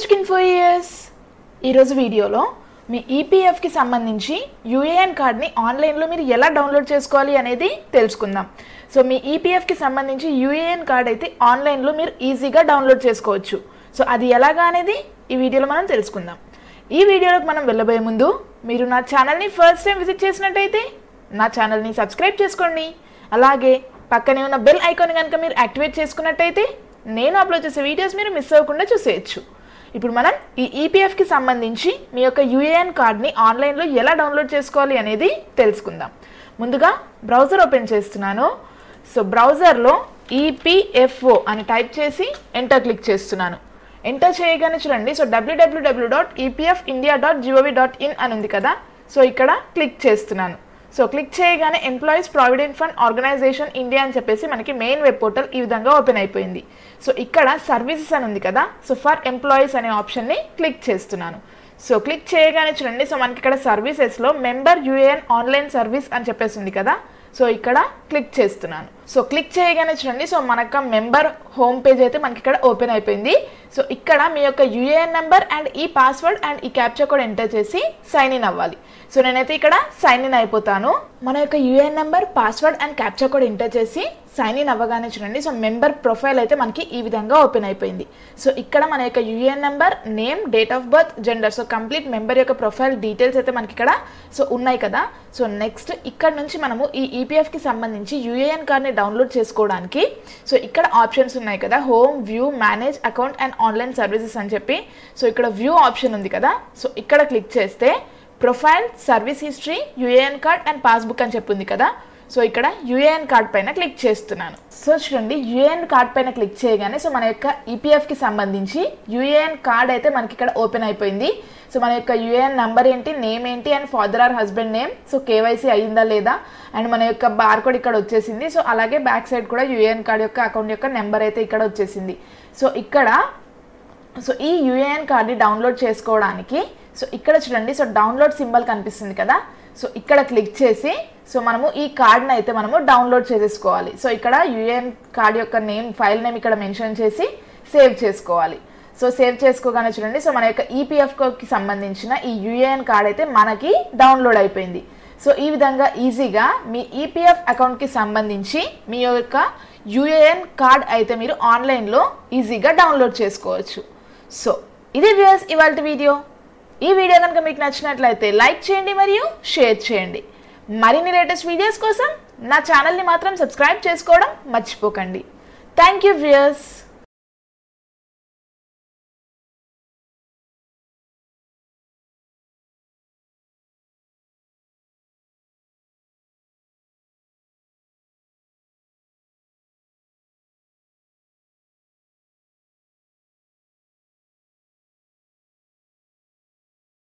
Basic info is ee roju video lo mee EPF ki sambandhinchi UAN card ni online lo meer ela download cheskovali anedi telusukundam. So mee EPF ki sambandhinchi UAN card aithe online lo meer easy ga download chesukovachu. So adi elaga anedi ee video lo manam telusukundam. Ee video loku manam vellaboye mundu meeru na channel ni first time visit chesinatlayite na channel ni subscribe cheskondi. Alage pakkane unna bell icon ni ganaka meer activate chesukunnatlayite నేను upload చేసే videos మీరు miss అవ్వకుండా చూసేయచ్చు. ఇప్పుడు మనం ఈ EPF కి సంబంధించి మీ యొక్క UAN కార్డ్ ని ఆన్లైన్ లో ఎలా డౌన్లోడ్ చేసుకోవాలి అనేది తెలుసుకుందాం. ముందుగా బ్రౌజర్ ఓపెన్ చేస్తున్నాను. సో బ్రౌజర్ లో EPFO అని టైప్ చేసి ఎంటర్ క్లిక్ చేస్తున్నాను. ఎంటర్ చేయగానే చూడండి సో www.epfindia.gov.in అని ఉంది కదా. సో ఇక్కడ క్లిక్ చేస్తున్నాను. సో క్లిక్ చేయగానే employees provident fund organisation India అని చెప్పేసి మనకి మెయిన్ వెబ్ పోర్టల్ ఈ విధంగా ఓపెన్ అయిపోయింది. సో ఇక్కడ సర్వీసెస్ అని ఉంది కదా. సో ఫర్ ఎంప్లాయీస్ అనే ఆప్షన్ని క్లిక్ చేస్తున్నాను. సో క్లిక్ చేయగానే చూడండి సో మనకి ఇక్కడ సర్వీసెస్లో మెంబర్ UAN ఆన్లైన్ సర్వీస్ అని చెప్పేసి ఉంది కదా. సో ఇక్కడ క్లిక్ చేస్తున్నాను. సో క్లిక్ చేయగానే చూడండి సో మనకు మెంబర్ హోమ్ పేజ్ అయితే మనకి ఇక్కడ ఓపెన్ అయిపోయింది. సో ఇక్కడ మీ యొక్క UAN నెంబర్ అండ్ ఈ పాస్వర్డ్ అండ్ ఈ క్యాప్చా కోడ్ ఎంటర్ చేసి సైన్ ఇన్ అవ్వాలి. సో నేనైతే ఇక్కడ సైన్ ఇన్ అయిపోతాను. మన యొక్క UAN number password and captcha code enter చేసి సైన్ ఇన్ అవ్వగానే చూడండి సో మెంబర్ ప్రొఫైల్ అయితే మనకి ఈ విధంగా ఓపెన్ అయిపోయింది. సో ఇక్కడ మన యొక్క UAN number, name, date of birth, gender, so complete member యొక్క ప్రొఫైల్ డీటెయిల్స్ అయితే మనకి ఇక్కడ సో ఉన్నాయి కదా. సో నెక్స్ట్ ఇక్కడ నుంచి మనము ఈ EPF కి సంబంధించి UAN కార్డ్ని డౌన్లోడ్ చేసుకోవడానికి సో ఇక్కడ ఆప్షన్స్ ఉన్నాయి కదా. Home, view, manage account and online services అని చెప్పి సో ఇక్కడ వ్యూ ఆప్షన్ ఉంది కదా. సో ఇక్కడ క్లిక్ చేస్తే profile, service history, UAN card and passbook అని చెప్పింది కదా. సో ఇక్కడ UAN కార్డ్ పైన క్లిక్ చేస్తున్నాను. సో చూడండి UAN కార్డ్ పైన క్లిక్ చేయగానే సో మన యొక్క EPF కి సంబంధించి UAN కార్డ్ అయితే మనకి ఇక్కడ ఓపెన్ అయిపోయింది. సో మన యొక్క UAN నెంబర్ ఏంటి, నేమ్ ఏంటి and father or husband name, so KYC అయ్యిందా లేదా అండ్ మన యొక్క బార్ కోడ్ ఇక్కడ వచ్చేసింది. సో అలాగే బ్యాక్ సైడ్ కూడా UAN కార్డ్ యొక్క అకౌంట్ యొక్క నెంబర్ అయితే ఇక్కడ వచ్చేసింది. సో ఇక్కడ సో ఈ UAN కార్డ్ని డౌన్లోడ్ చేసుకోవడానికి సో ఇక్కడ చూడండి సో డౌన్లోడ్ సింబల్ కనిపిస్తుంది కదా. సో ఇక్కడ క్లిక్ చేసి సో మనము ఈ కార్డ్ని అయితే మనము డౌన్లోడ్ చేసేసుకోవాలి. సో ఇక్కడ UAN కార్డ్ యొక్క నేమ్, ఫైల్ నేమ్ ఇక్కడ మెన్షన్ చేసి సేవ్ చేసుకోవాలి. సో సేవ్ చేసుకోగానే చూడండి సో మన యొక్క EPFకి సంబంధించిన ఈ UAN కార్డ్ అయితే మనకి డౌన్లోడ్ అయిపోయింది. సో ఈ విధంగా ఈజీగా మీ EPF అకౌంట్కి సంబంధించి మీ యొక్క UAN కార్డ్ అయితే మీరు ఆన్లైన్లో ఈజీగా డౌన్లోడ్ చేసుకోవచ్చు. సో ఇది వ్యూస్ ఇవాళ వీడియో. ఈ వీడియో కనుక మీకు నచ్చినట్లయితే లైక్ చేయండి మరియు షేర్ చేయండి. మరిన్ని లేటెస్ట్ వీడియోస్ కోసం నా ఛానల్ని మాత్రం సబ్స్క్రైబ్ చేసుకోవడం మర్చిపోకండి. Thank you views.